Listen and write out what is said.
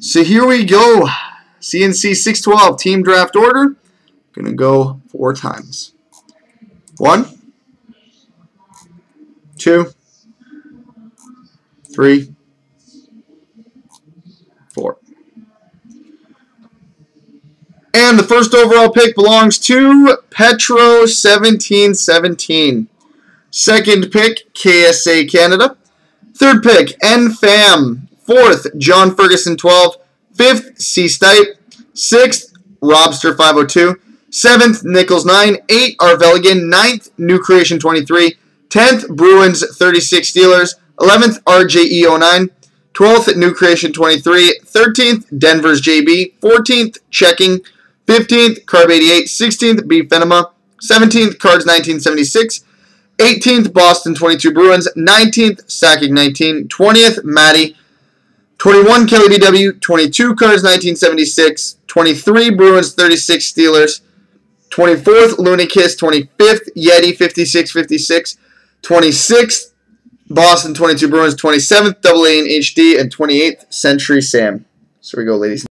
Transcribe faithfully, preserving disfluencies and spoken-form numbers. So here we go. C N C six twelve team draft order. Going to go four times. One, two, three, four. And the first overall pick belongs to Petro seventeen seventeen. Second pick, K S A Canada. Third pick, N FAM. Fourth, John Ferguson twelve. Fifth, C-Stipe. Sixth, Robster five oh two. Seventh, Nichols nine. Eight, Arveligan. Ninth, New Creation twenty-three. Tenth, Bruins thirty-six Steelers. Eleventh, R J E oh nine. twelfth, New Creation twenty-three. thirteenth, Denver's J B. fourteenth, Checking. fifteenth, Carb eighty-eight. sixteenth, B. Fenema. seventeenth, Cards nineteen seventy-six. eighteenth, Boston twenty-two Bruins. nineteenth, Sacking nineteen. twentieth, Maddie. twenty-one, Kelly B W. twenty-two, Cards nineteen seventy-six. twenty-three, Bruins thirty-six Steelers. twenty-fourth, Lunakiss. twenty-fifth, Yeti fifty-six fifty-six. twenty-sixth, Boston twenty-two Bruins. twenty-seventh, Double A and H D. And twenty-eighth, Century Sam. So we go, ladies.